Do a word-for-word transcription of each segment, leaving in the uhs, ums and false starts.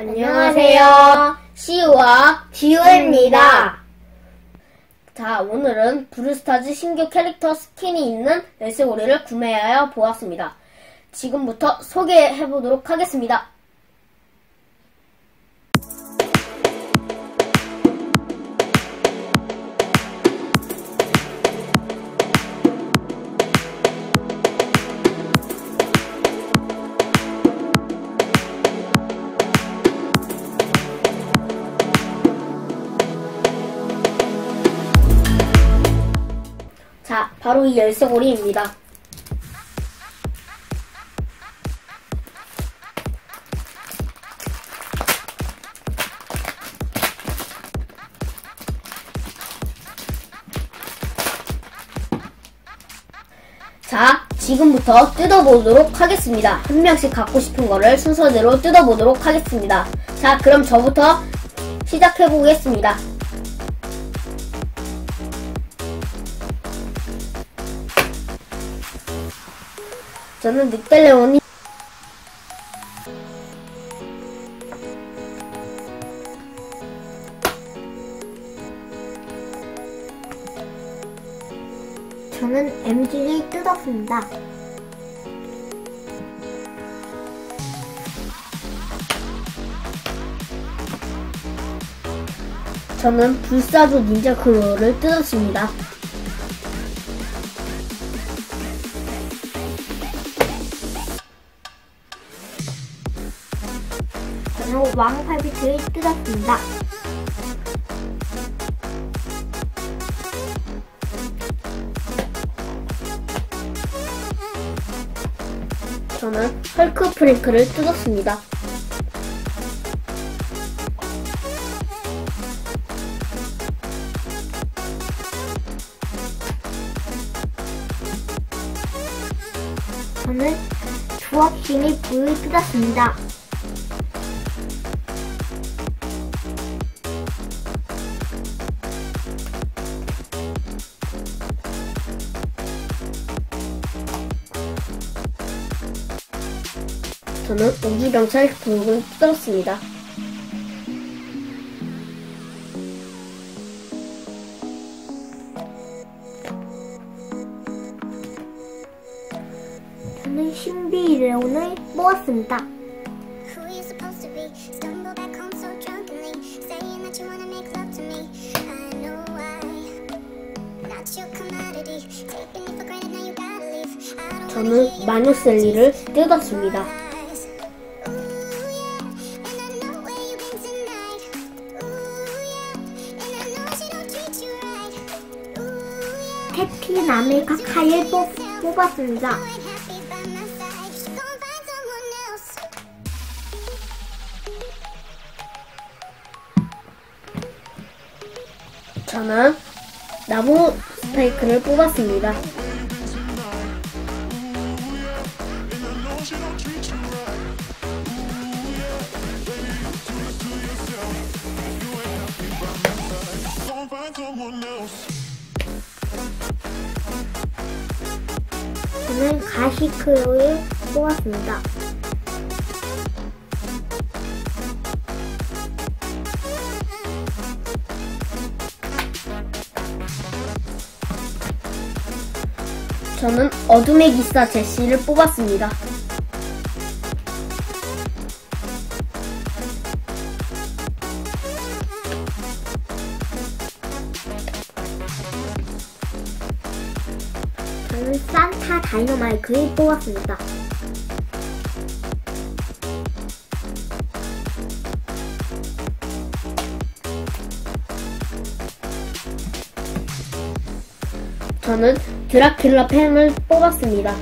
안녕하세요. 시우와 디우입니다. 자, 오늘은 브롤스타즈 신규 캐릭터 스킨이 있는 레스고리를 구매하여 보았습니다. 지금부터 소개해보도록 하겠습니다. 자, 바로 이 열쇠고리입니다. 자, 지금부터 뜯어보도록 하겠습니다. 한 명씩 갖고 싶은 거를 순서대로 뜯어보도록 하겠습니다. 자, 그럼 저부터 시작해보겠습니다. 저는 니코셀이 저는 엠지를 뜯었습니다. 저는 불사조 닌자 크로를 뜯었습니다. 저는 왕팔비트를 뜯었습니다. 저는 헐크 프랭크를 뜯었습니다. 저는 조합신의 부를 뜯었습니다. 저는 우주경찰 구역을 뜯었습니다. 저는 신비레온을 모았습니다. 저는 마녀셀리를 뜯었습니다. 캡틴 아메리카를 뽑았습니다. 저는 나무 스파이크를 뽑았습니다. 저는 가시크로를 뽑았습니다. 저는 어둠의 기사 제시를 뽑았습니다. 저는 산타 다이너마이크를 뽑았습니다. 저는 드라큘라 펜을 뽑았습니다.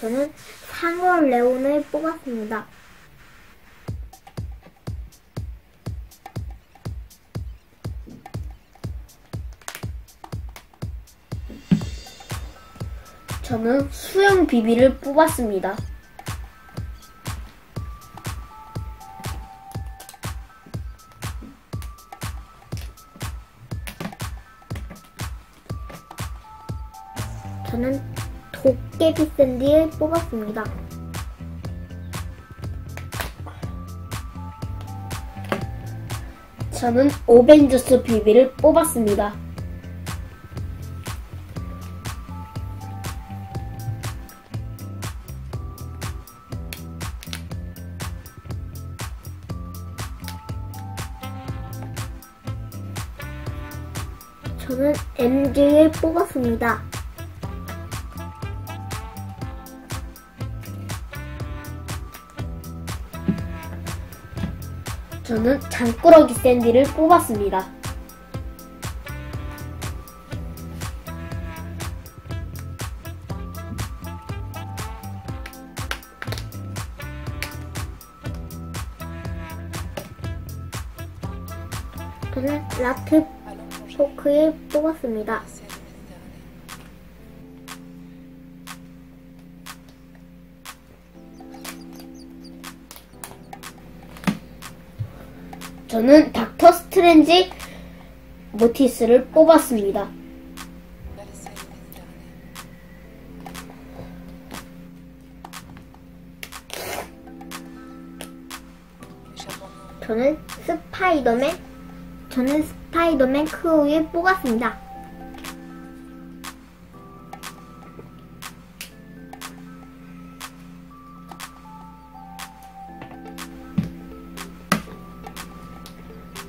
저는 상어 레온을 뽑았습니다. 저는 수영 비비를 뽑았습니다. 저는 도깨비 샌디를 뽑았습니다. 저는 오벤져스 비비를 뽑았습니다. 저는 엠지를 뽑았습니다. 저는 잔꾸러기 샌디를 뽑았습니다. 저는 라트 포크를 뽑았습니다. 저는 닥터 스트레인지 모티스를 뽑았습니다. 저는 스파이더맨, 저는 스파이더맨 크로우를 뽑았습니다.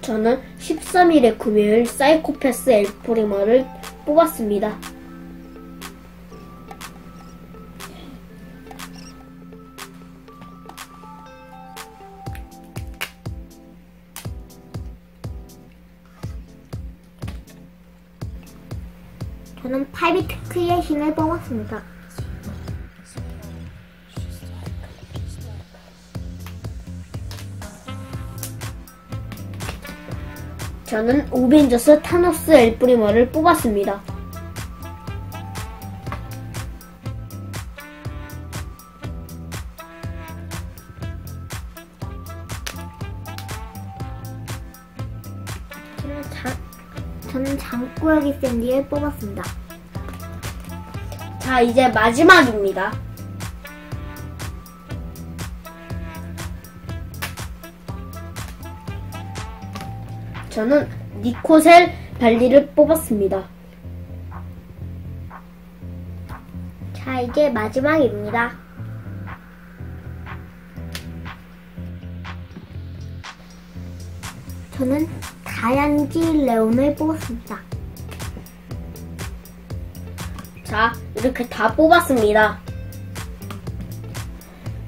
저는 십삼 일에 금요일 사이코패스 엘프리머를 뽑았습니다. 저는 팔비트 크리에이션을 뽑았습니다. 저는 오벤져스 타노스 엘프리머를 뽑았습니다. 저는, 자, 저는 장꼬야기 샌디를 뽑았습니다. 자, 이제 마지막입니다. 저는 니코셀 발리를 뽑았습니다. 자, 이제 마지막입니다. 저는 다양지 레온을 뽑았습니다. 자, 이렇게 다 뽑았습니다.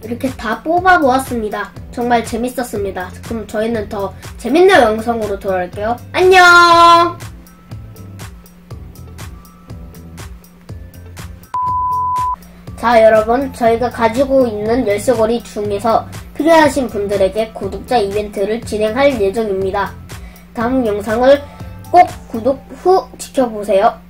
이렇게 다 뽑아보았습니다. 정말 재밌었습니다. 그럼 저희는 더 재밌는 영상으로 돌아올게요. 안녕! 자, 여러분, 저희가 가지고 있는 열쇠고리 중에서 필요하신 분들에게 구독자 이벤트를 진행할 예정입니다. 다음 영상을 꼭 구독 후 지켜보세요.